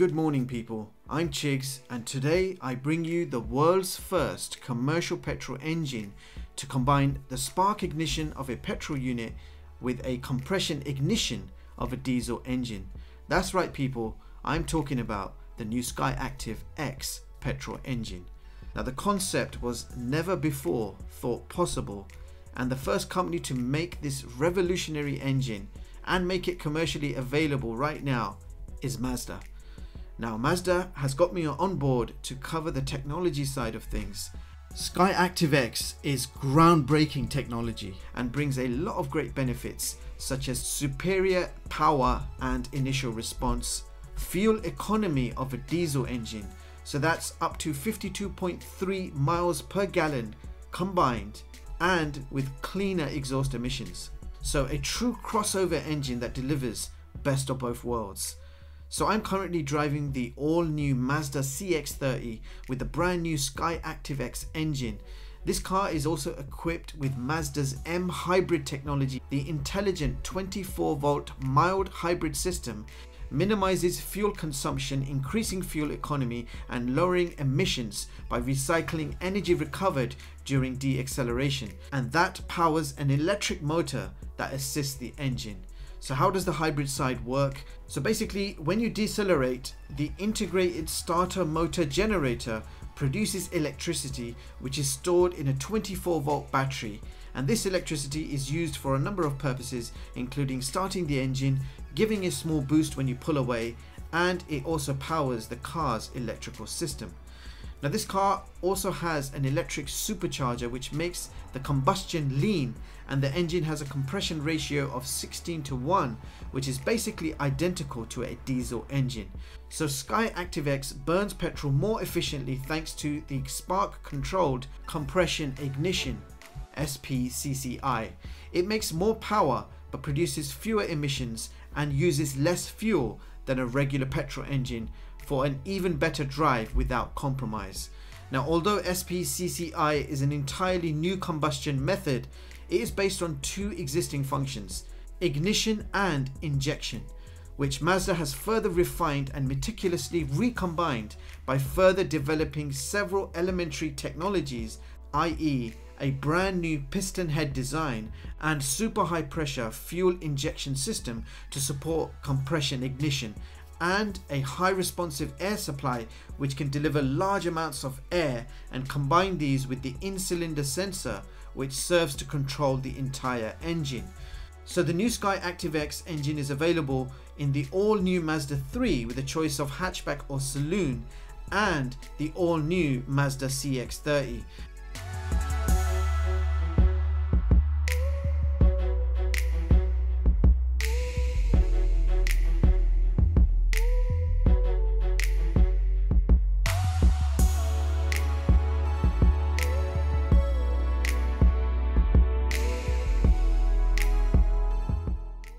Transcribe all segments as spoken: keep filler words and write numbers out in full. Good morning people, I'm Chigs and today I bring you the world's first commercial petrol engine to combine the spark ignition of a petrol unit with a compression ignition of a diesel engine. That's right people, I'm talking about the new Skyactiv-X petrol engine. Now the concept was never before thought possible and the first company to make this revolutionary engine and make it commercially available right now is Mazda. Now Mazda has got me on board to cover the technology side of things. Skyactiv-X is groundbreaking technology and brings a lot of great benefits such as superior power and initial response, fuel economy of a diesel engine, so that's up to fifty-two point three miles per gallon combined, and with cleaner exhaust emissions. So a true crossover engine that delivers best of both worlds. So I'm currently driving the all-new Mazda C X thirty with the brand new Skyactiv-X engine. This car is also equipped with Mazda's M hybrid technology. The intelligent twenty-four volt mild hybrid system minimizes fuel consumption, increasing fuel economy and lowering emissions by recycling energy recovered during deceleration. And that powers an electric motor that assists the engine. So how does the hybrid side work? So basically, when you decelerate, the integrated starter motor generator produces electricity which is stored in a twenty-four volt battery, and this electricity is used for a number of purposes including starting the engine, giving a small boost when you pull away, and it also powers the car's electrical system. Now this car also has an electric supercharger which makes the combustion lean, and the engine has a compression ratio of sixteen to one, which is basically identical to a diesel engine. So Skyactiv-X burns petrol more efficiently thanks to the spark controlled compression ignition S P C C I. It makes more power but produces fewer emissions and uses less fuel than a regular petrol engine for an even better drive without compromise. Now although S P C C I is an entirely new combustion method, it is based on two existing functions, ignition and injection, which Mazda has further refined and meticulously recombined by further developing several elementary technologies, that is a brand new piston head design and super high pressure fuel injection system to support compression ignition, and a high responsive air supply which can deliver large amounts of air, and combine these with the in-cylinder sensor which serves to control the entire engine. So the new Skyactiv-X engine is available in the all-new Mazda three with a choice of hatchback or saloon, and the all-new Mazda C X thirty.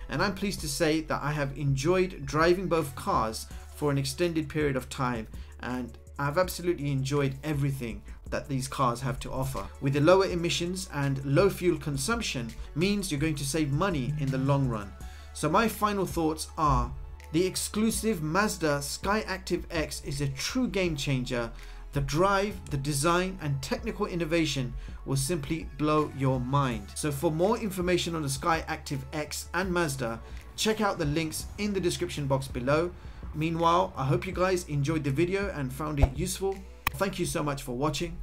And I'm pleased to say that I have enjoyed driving both cars for an extended period of time, and I've absolutely enjoyed everything that these cars have to offer. With the lower emissions and low fuel consumption means you're going to save money in the long run. So my final thoughts are, the exclusive Mazda Skyactiv-X is a true game changer. The drive, the design and technical innovation will simply blow your mind. So for more information on the Skyactiv-X and Mazda, check out the links in the description box below. Meanwhile, I hope you guys enjoyed the video and found it useful. Thank you so much for watching,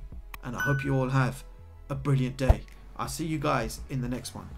and I hope you all have a brilliant day. I'll see you guys in the next one.